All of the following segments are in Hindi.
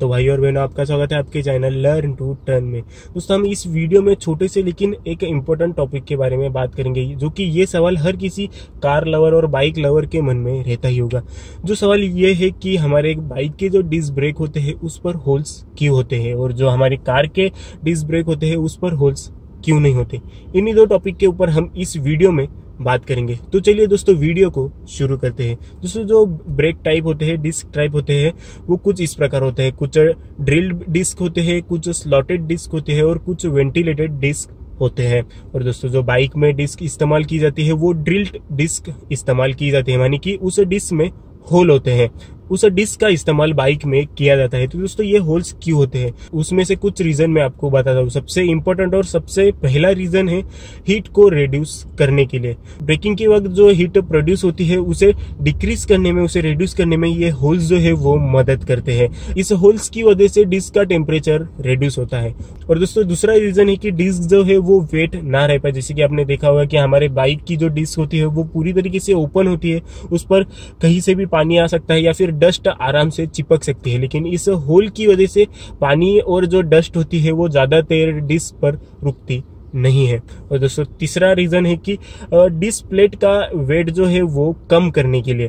तो भाई और बहनों आपका स्वागत है आपके चैनल लर्न टू टर्न में। दोस्तों हम इस वीडियो में छोटे से लेकिन एक इम्पोर्टेंट टॉपिक के बारे में बात करेंगे, जो कि ये सवाल हर किसी कार लवर और बाइक लवर के मन में रहता ही होगा। जो सवाल ये है कि हमारे बाइक के जो डिस्क ब्रेक होते हैं उस पर होल्स क्यों होते हैं और जो हमारी कार के डिस्क ब्रेक होते हैं उस पर होल्स क्यों नहीं होते। इन्हीं दो टॉपिक के ऊपर हम इस वीडियो में बात करेंगे। तो चलिए दोस्तों वीडियो को शुरू करते हैं। दोस्तों जो ब्रेक टाइप होते हैं, डिस्क टाइप होते हैं, वो कुछ इस प्रकार होते हैं। कुछ ड्रिल्ड डिस्क होते हैं, कुछ स्लॉटेड डिस्क होते हैं और कुछ वेंटिलेटेड डिस्क होते हैं। और दोस्तों जो बाइक में डिस्क इस्तेमाल की जाती है वो ड्रिल्ड डिस्क इस्तेमाल की जाती है, यानी कि उस डिस्क में होल होते हैं। उस डिस्क का इस्तेमाल बाइक में किया जाता है। तो दोस्तों ये होल्स क्यों होते हैं उसमें से कुछ रीजन मैं आपको बताता हूँ। सबसे इम्पोर्टेंट और सबसे पहला रीजन है हीट को रिड्यूस करने के लिए। ब्रेकिंग के वक्त जो हीट प्रोड्यूस होती है उसे डिक्रीज करने में, उसे रिड्यूस करने में ये होल्स जो है वो मदद करते हैं। इस होल्स की वजह से डिस्क का टेम्परेचर रिड्यूस होता है। और दोस्तों दूसरा रीजन है कि डिस्क जो है वो वेट ना रह पाए। जैसे कि आपने देखा होगा कि हमारे बाइक की जो डिस्क होती है वो पूरी तरीके से ओपन होती है, उस पर कहीं से भी पानी आ सकता है या फिर डस्ट आराम से चिपक सकती है। लेकिन इस होल की वजह से पानी और जो डस्ट होती है वो ज्यादा देर डिस्क पर रुकती नहीं है। और दोस्तों तीसरा रीजन है कि डिस्क प्लेट का वेट जो है वो कम करने के लिए,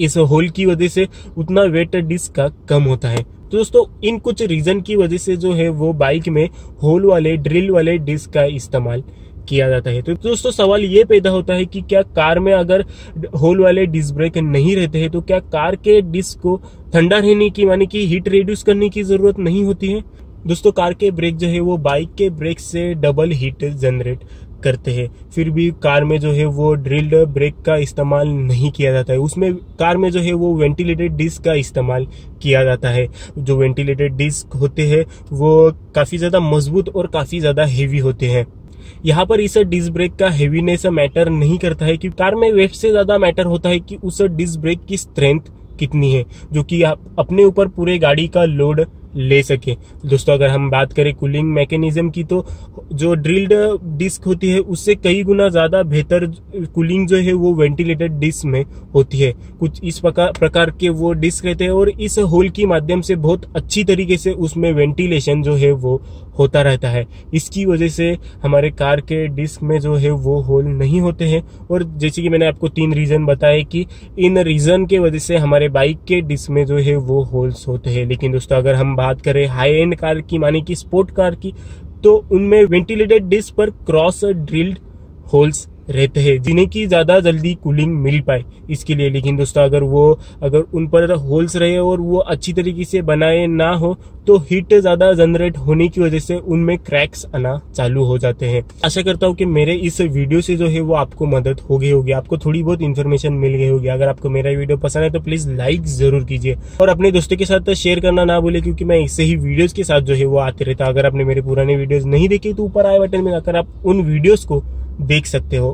इस होल की वजह से उतना वेट डिस्क का कम होता है। तो दोस्तों इन कुछ रीजन की वजह से जो है वो बाइक में होल वाले ड्रिल वाले डिस्क का इस्तेमाल किया जाता है। तो दोस्तों सवाल ये पैदा होता है कि क्या कार में अगर होल वाले डिस्क ब्रेक नहीं रहते हैं तो क्या कार के डिस्क को ठंडा रहने की, यानी कि हीट रिड्यूस करने की जरूरत नहीं होती है। दोस्तों कार के ब्रेक जो है वो बाइक के ब्रेक से डबल हीट जनरेट करते हैं, फिर भी कार में जो है वो ड्रिल्ड ब्रेक का इस्तेमाल नहीं किया जाता है। उसमें कार में जो है वो वेंटिलेटेड डिस्क का इस्तेमाल किया जाता है। जो वेंटिलेटेड डिस्क होते हैं वो काफ़ी ज़्यादा मजबूत और काफ़ी ज़्यादा हेवी होते हैं। यहाँ पर इस डिस्क ब्रेक का हेवीनेस मैटर नहीं करता है, क्योंकि कार में वेट से ज्यादा मैटर होता है कि उस डिस्क ब्रेक की स्ट्रेंथ कितनी है, जो कि आप अपने ऊपर पूरे गाड़ी का लोड ले सके। दोस्तों अगर हम बात करें कूलिंग मैकेनिज्म की, तो जो ड्रिल्ड डिस्क होती है उससे कई गुना ज़्यादा बेहतर कूलिंग जो है वो वेंटिलेटेड डिस्क में होती है। कुछ इस प्रकार के वो डिस्क रहते हैं और इस होल के माध्यम से बहुत अच्छी तरीके से उसमें वेंटिलेशन जो है वो होता रहता है। इसकी वजह से हमारे कार के डिस्क में जो है वो होल नहीं होते हैं। और जैसे कि मैंने आपको तीन रीज़न बताए कि इन रीज़न के वजह से हमारे बाइक के डिस्क में जो है वो होल्स होते हैं। लेकिन दोस्तों अगर हम बात करें हाई एंड कार की, माने कि स्पोर्ट कार की, तो उनमें वेंटिलेटेड डिस्क पर क्रॉस ड्रिल्ड होल्स रहते हैं, जिन्हें की ज़्यादा जल्दी कूलिंग मिल पाए इसके लिए। लेकिन दोस्तों अगर उन पर होल्स रहे और वो अच्छी तरीके से बनाए ना हो तो हीट ज़्यादा जनरेट होने की वजह से उनमें क्रैक्स आना चालू हो जाते हैं। आशा करता हूँ कि मेरे इस वीडियो से जो है वो आपको मदद हो गई होगी, आपको थोड़ी बहुत इन्फॉर्मेशन मिल गई होगी। अगर आपको मेरा वीडियो पसंद है तो प्लीज़ लाइक ज़रूर कीजिए और अपने दोस्तों के साथ शेयर करना ना भूलें, क्योंकि मैं इससे ही वीडियोज़ के साथ जो है वो आते रहता। अगर आपने मेरे पुराने वीडियोज़ नहीं देखे तो ऊपर आए बटन में जाकर आप उन वीडियोज़ को देख सकते हो।